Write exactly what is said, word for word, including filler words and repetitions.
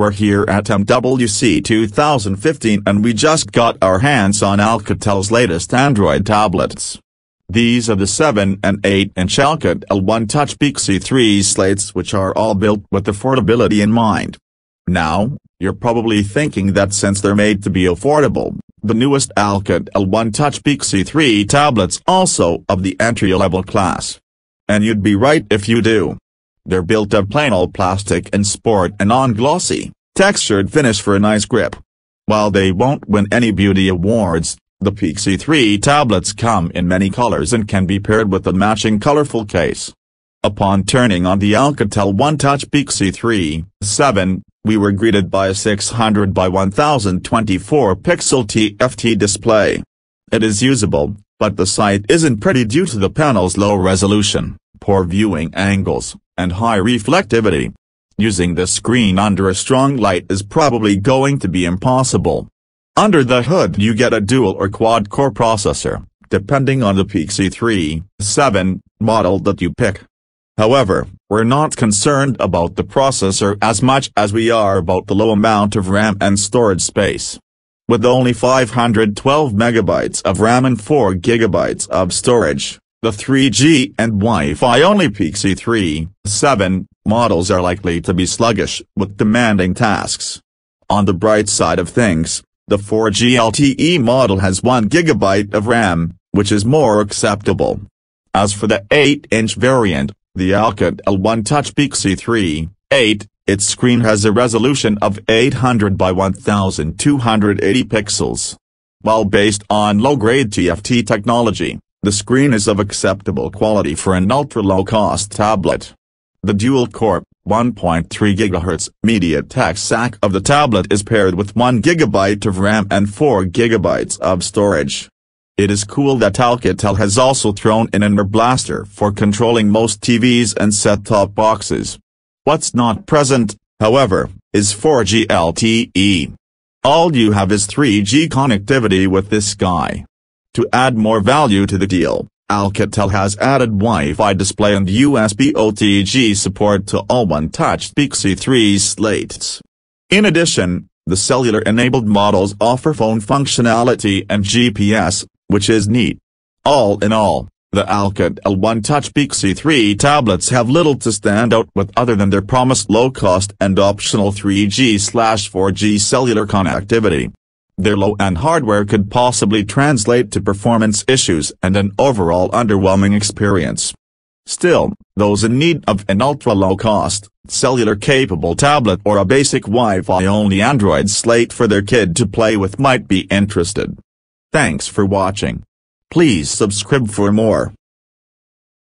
We're here at M W C twenty fifteen and we just got our hands on Alcatel's latest Android tablets. These are the seven and eight inch Alcatel OneTouch Pixi three slates, which are all built with affordability in mind. Now, you're probably thinking that since they're made to be affordable, the newest Alcatel OneTouch Pixi three tablets also of the entry-level class. And you'd be right if you do. They're built of plain old plastic and sport a non-glossy, textured finish for a nice grip. While they won't win any beauty awards, the Pixi three tablets come in many colors and can be paired with a matching colorful case. Upon turning on the Alcatel OneTouch Pixi three seven, we were greeted by a six hundred by one thousand twenty-four pixel T F T display. It is usable, but the sight isn't pretty due to the panel's low resolution, poor viewing angles, and high reflectivity. Using this screen under a strong light is probably going to be impossible. Under the hood you get a dual or quad-core processor, depending on the Pixi three seven model that you pick. However, we're not concerned about the processor as much as we are about the low amount of RAM and storage space. With only five hundred twelve megabytes of RAM and four gigabytes of storage, the three G and Wi-Fi only Pixi three seven models are likely to be sluggish with demanding tasks. On the bright side of things, the four G L T E model has one gigabyte of RAM, which is more acceptable. As for the eight inch variant, the Alcatel OneTouch Pixi three eight, its screen has a resolution of eight hundred by one thousand two hundred eighty pixels. While based on low-grade T F T technology, the screen is of acceptable quality for an ultra-low-cost tablet. The dual-core, one point three gigahertz MediaTek S A C of the tablet is paired with one gigabyte of RAM and four gigabytes of storage. It is cool that Alcatel has also thrown in an air blaster for controlling most T Vs and set-top boxes. What's not present, however, is four G L T E. All you have is three G connectivity with this guy. To add more value to the deal, Alcatel has added Wi-Fi display and U S B O T G support to all OneTouch Pixi three slates. In addition, the cellular-enabled models offer phone functionality and G P S, which is neat. All in all, the Alcatel OneTouch Pixi three tablets have little to stand out with other than their promised low-cost and optional three G slash four G cellular connectivity. Their low-end hardware could possibly translate to performance issues and an overall underwhelming experience. Still, those in need of an ultra-low-cost, cellular-capable tablet or a basic Wi-Fi-only Android slate for their kid to play with might be interested. Thanks for watching. Please subscribe for more.